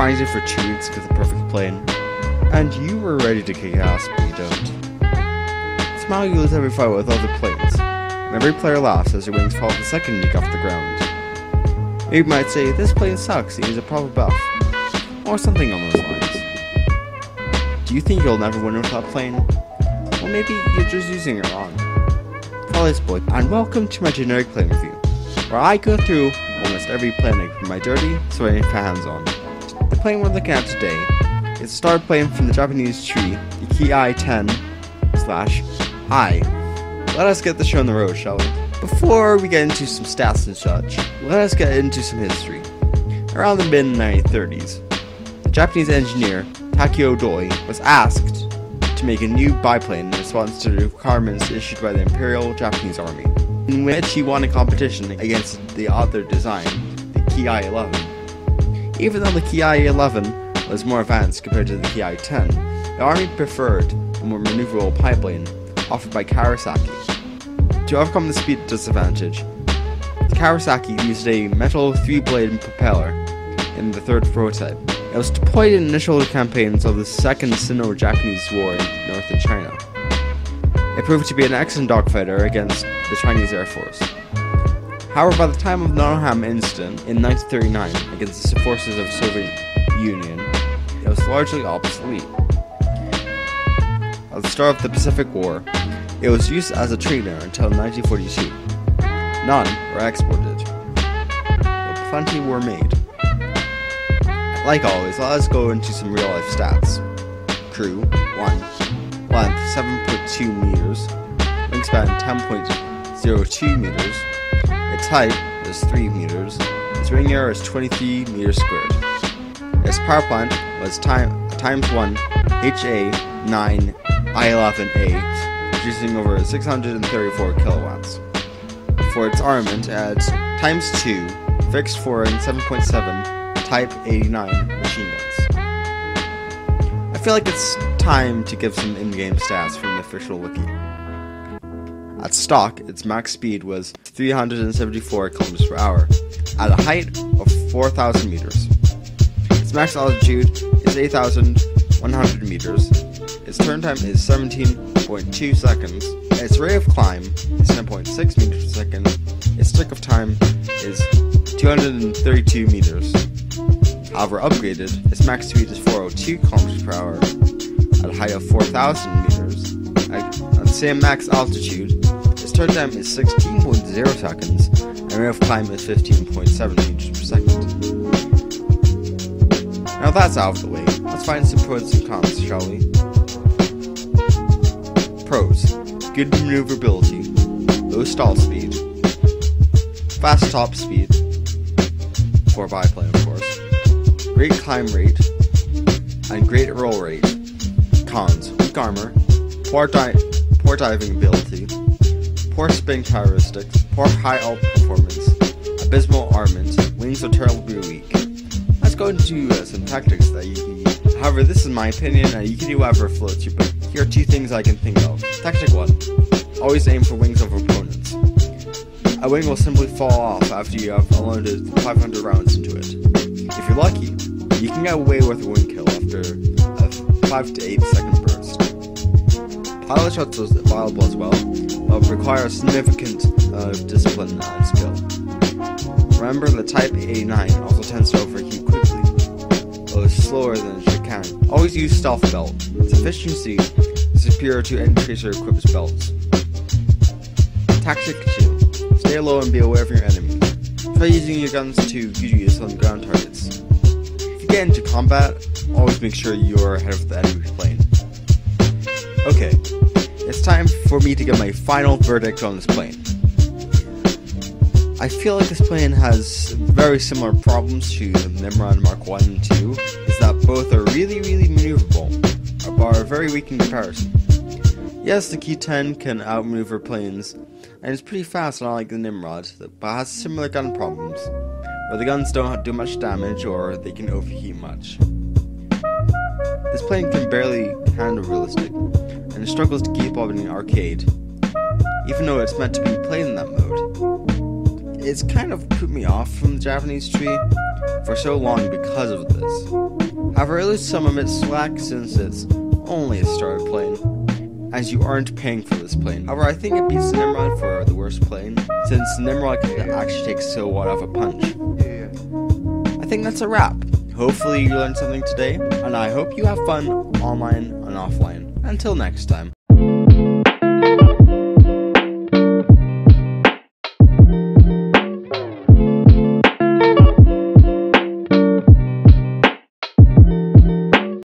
grinding for cheats to the perfect plane, and you were ready to kick ass, but you don't. Somehow you lose every fight with other planes, and every player laughs as your wings fall the second you get off the ground. You might say, this plane sucks, it needs a proper buff, or something on those lines. Do you think you'll never win with that plane? Well, maybe you're just using it wrong. Boy, and welcome to my generic plane review, where I go through almost every plane I put my dirty, sweaty hands on. The plane we're looking at today is a star plane from the Japanese tree, the Ki-10/I. Let us get the show on the road, shall we? Before we get into some stats and such, let us get into some history. Around the mid-1930s, the Japanese engineer Takio Doi was asked to make a new biplane in response to the requirements issued by the Imperial Japanese Army, in which he won a competition against the other design, the Ki-11. Even though the Ki-11 was more advanced compared to the Ki-10, the Army preferred the more maneuverable biplane offered by Kawasaki. To overcome the speed disadvantage, the Kawasaki used a metal 3-blade propeller in the third prototype. It was deployed in initial campaigns of the Second Sino-Japanese War in northern China. It proved to be an excellent dogfighter against the Chinese Air Force. However, by the time of the Norham incident in 1939 against the forces of the Soviet Union, it was largely obsolete. At the start of the Pacific War, it was used as a trainer until 1942. None were exported, but plenty were made. Like always, let us go into some real life stats. Crew 1. Length 7.2 meters. Wingspan 10.02 meters. Its height is 3 meters. Its wing area is 23 meters squared. Its power plant was times 1 HA9I11A, producing over 634 kilowatts. For its armament, it adds times 2 fixed foreign 7.7 Type 89 machine guns. I feel like it's time to give some in-game stats from the official wiki. At stock, its max speed was 374 kilometers per hour, at a height of 4,000 meters. Its max altitude is 8,100 meters. Its turn time is 17.2 seconds. Its rate of climb is 10.6 meters per second. Its stick of time is 232 meters. However, upgraded, its max speed is 402 km per hour at a height of 4,000 meters. At the same max altitude, its turn time is 16.0 seconds and rate of climb is 15.7 meters per second. Now that's out of the way, let's find some pros and cons, shall we? Pros: good maneuverability, low stall speed, fast top speed, for biplane of course, great climb rate, and great roll rate. Cons: weak armor, poor diving ability, poor spin characteristics, poor high-alt performance, abysmal armament, wings are terribly weak. Let's go into some tactics that you can use. However, this is my opinion, and you can do whatever floats you, but here are two things I can think of. Tactic 1. Always aim for wings of opponents. A wing will simply fall off after you have unloaded 500 rounds into it. If you're lucky, you can get away with a wing kill after a 5 to 8 second burst. Pilot shots are viable as well, but require a significant amount of discipline and skill. Remember, the Type 89 also tends to overheat quickly, though it's slower than it should can. Always use stealth belt. Its efficiency is superior to any tracer equipped belts. Tactic 2. Stay low and be aware of your enemy. Try using your guns to use on ground targets. If you get into combat, always make sure you are ahead of the enemy's plane. Okay, it's time for me to get my final verdict on this plane. I feel like this plane has very similar problems to the Nimrod Mark 1 and 2, is that both are really maneuverable, but are very weak in comparison. Yes, the Ki-10 can outmaneuver planes, and it's pretty fast, not like the Nimrod, but has similar gun problems, where the guns don't do much damage or they can overheat much. This plane can barely handle realistic, and it struggles to keep up in an arcade, even though it's meant to be played in that mode. It it's kind of put me off from the Japanese tree for so long because of this. However, at least some of its slack since it's only a starter plane, as you aren't paying for this plane. However, I think it beats Nimrod for the worst plane, since Nimrod can actually take so what off a punch. I think that's a wrap. Hopefully you learned something today, and I hope you have fun online and offline. Until next time.